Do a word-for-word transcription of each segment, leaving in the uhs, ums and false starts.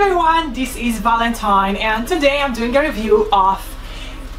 Hi everyone, this is Valentine and today I'm doing a review of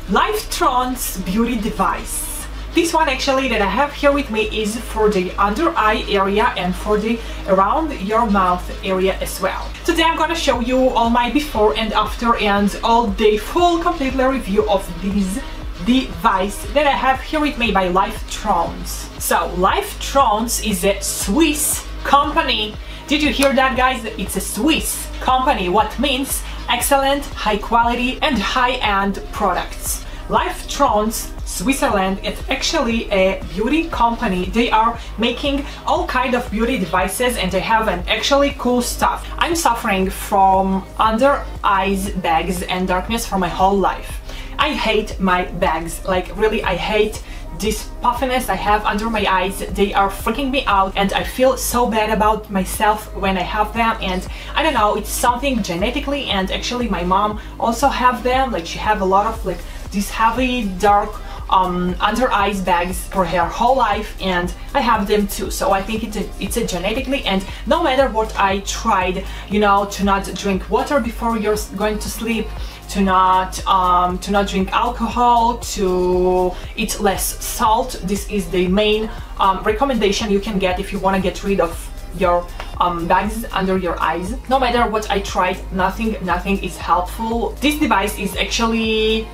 Lifetrons beauty device. This one actually that I have here with me is for the under eye area and for the around your mouth area as well. Today I'm gonna show you all my before and after and all the full complete review of these device that I have here with me by Lifetrons. So Lifetrons is a Swiss company. Did you hear that, guys? It's a Swiss company, what means excellent, high quality and high-end products. Lifetrons Switzerland is actually a beauty company. They are making all kind of beauty devices and they have an actually cool stuff. I'm suffering from under eyes bags and darkness for my whole life. I hate my bags, like really I hate this puffiness I have under my eyes. They are freaking me out and I feel so bad about myself when I have them, and I don't know, it's something genetically, and actually my mom also have them, like she have a lot of like these heavy dark um, under eyes bags for her whole life, and I have them too. So I think it's a, it's a genetically, and no matter what I tried, you know, to not drink water before you're going to sleep, to not um, to not drink alcohol, to eat less salt. This is the main um, recommendation you can get if you want to get rid of your um, bags under your eyes. No matter what I tried, nothing nothing is helpful. This device is actually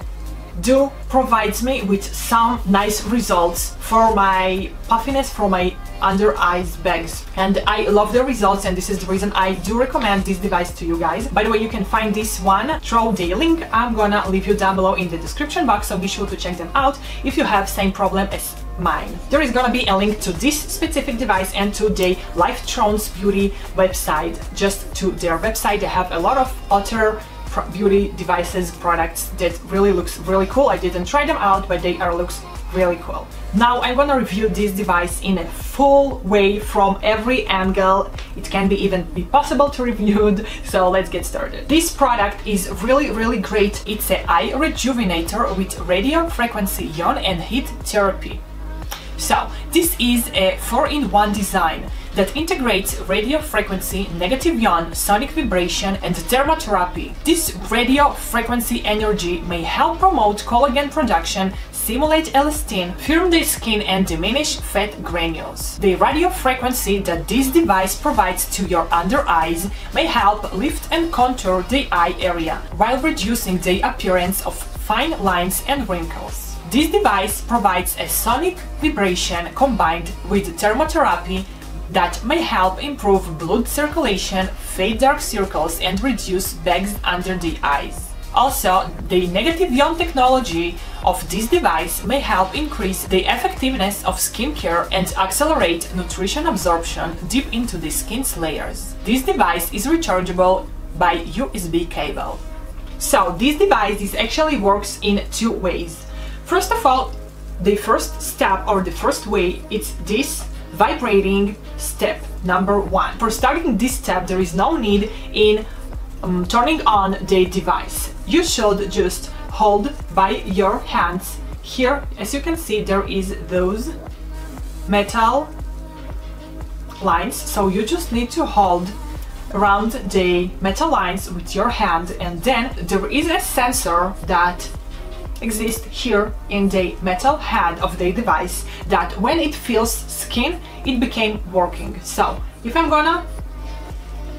do provides me with some nice results for my puffiness, for my under eyes bags, and I love the results, and this is the reason I do recommend this device to you guys. By the way, you can find this one through the link I'm gonna leave you down below in the description box, so be sure to check them out if you have same problem as mine. There is gonna be a link to this specific device and to the Lifetrons beauty website, just to their website. They have a lot of other beauty devices, products that really looks really cool. I didn't try them out, but they are looks really cool. Now I'm gonna review this device in a full way from every angle it can be even be possible to review, so let's get started. This product is really really great. It's an eye rejuvenator with radio frequency ion and heat therapy. So this is a four in one design that integrates radio frequency, negative ion, sonic vibration and thermotherapy. This radio frequency energy may help promote collagen production, stimulate elastin, firm the skin and diminish fat granules. The radio frequency that this device provides to your under eyes may help lift and contour the eye area while reducing the appearance of fine lines and wrinkles. This device provides a sonic vibration combined with thermotherapy that may help improve blood circulation, fade dark circles and reduce bags under the eyes. Also, the negative ion technology of this device may help increase the effectiveness of skincare and accelerate nutrition absorption deep into the skin's layers. This device is rechargeable by U S B cable. So, this device is actually works in two ways. First of all, the first step or the first way, it's this vibrating step number one. For starting this step, there is no need in um, turning on the device. You should just hold by your hands. Here, as you can see, there is those metal lines, so you just need to hold around the metal lines with your hand, and then there is a sensor that exist here in the metal head of the device that when it feels skin it became working. So if I'm gonna,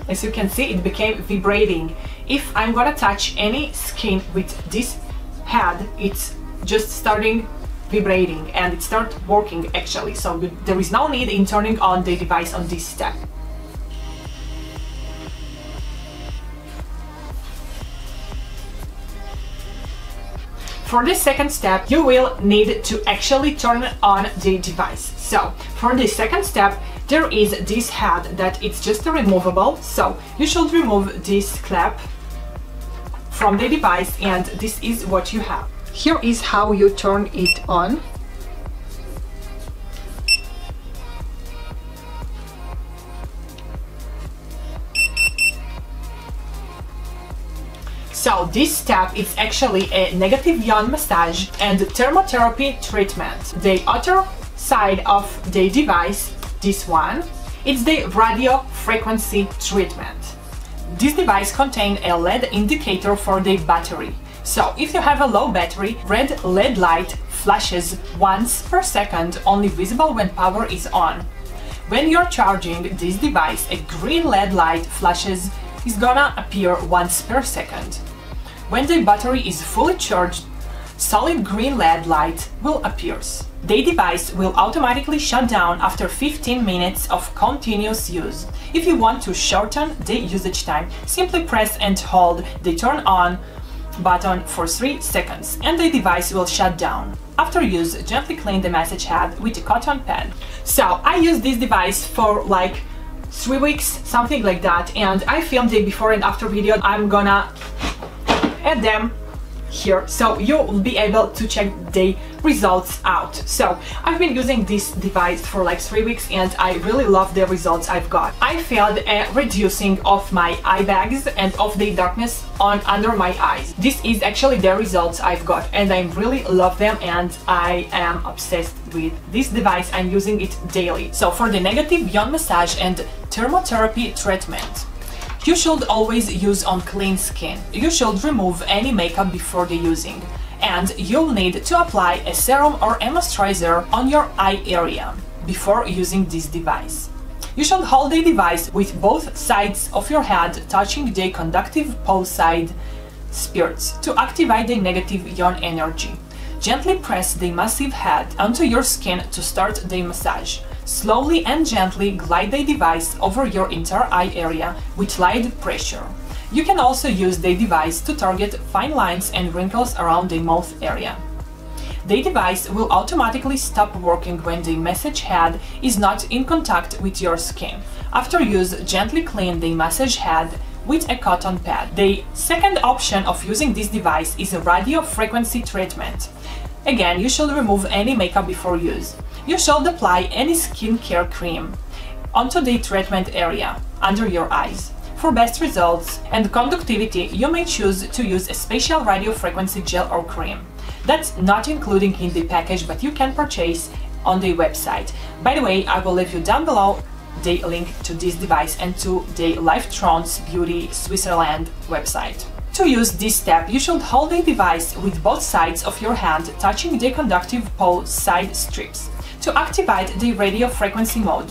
as you can see, it became vibrating. If I'm gonna touch any skin with this head, it's just starting vibrating and it starts working actually, so there is no need in turning on the device on this step. For the second step, you will need to actually turn on the device. So, for the second step, there is this head that it's just removable. So, you should remove this clamp from the device and this is what you have. Here is how you turn it on. So this step is actually a negative ion massage and thermotherapy treatment. The other side of the device, this one, it's the radio frequency treatment. This device contains a L E D indicator for the battery. So if you have a low battery, red L E D light flashes once per second, only visible when power is on. When you're charging this device, a green L E D light flashes is gonna appear once per second. When the battery is fully charged, solid green L E D light will appear. The device will automatically shut down after fifteen minutes of continuous use. If you want to shorten the usage time, simply press and hold the turn on button for three seconds and the device will shut down. After use, gently clean the massage head with a cotton pad. So I used this device for like three weeks, something like that, and I filmed a before and after video. I'm gonna add them here so you'll be able to check the results out. So I've been using this device for like three weeks and I really love the results I've got. I felt a reducing of my eye bags and of the darkness on under my eyes. This is actually the results I've got and I really love them and I am obsessed with this device. I'm using it daily. So for the negative ion massage and thermotherapy treatment, you should always use on clean skin. You should remove any makeup before the using, and you'll need to apply a serum or moisturizer on your eye area before using this device. You should hold the device with both sides of your head touching the conductive pole side spirits to activate the negative ion energy. Gently press the massive head onto your skin to start the massage. Slowly and gently glide the device over your entire eye area with light pressure. You can also use the device to target fine lines and wrinkles around the mouth area. The device will automatically stop working when the massage head is not in contact with your skin. After use, gently clean the massage head with a cotton pad. The second option of using this device is a radio frequency treatment. Again, you should remove any makeup before use. You should apply any skincare cream onto the treatment area under your eyes. For best results and conductivity, you may choose to use a special radio frequency gel or cream. That's not including in the package, but you can purchase on the website. By the way, I will leave you down below the link to this device and to the Lifetrons Beauty Switzerland website. To use this step, you should hold the device with both sides of your hand touching the conductive pole side strips to activate the radio frequency mode.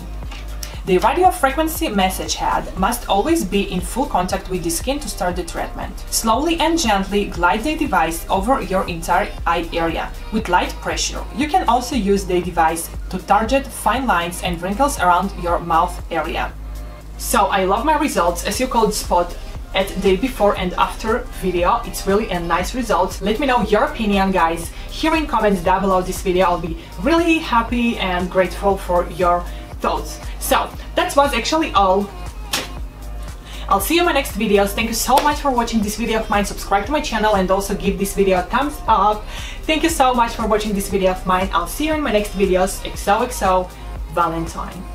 The radio frequency massage head must always be in full contact with the skin to start the treatment. Slowly and gently glide the device over your entire eye area with light pressure. You can also use the device to target fine lines and wrinkles around your mouth area. So I love my results, as you could spot at the before and after video. It's really a nice result. Let me know your opinion, guys, here in comments down below this video. I'll be really happy and grateful for your thoughts. So that was actually all. I'll see you in my next videos. Thank you so much for watching this video of mine. Subscribe to my channel and also give this video a thumbs up. Thank you so much for watching this video of mine. I'll see you in my next videos. X O X O Valentine.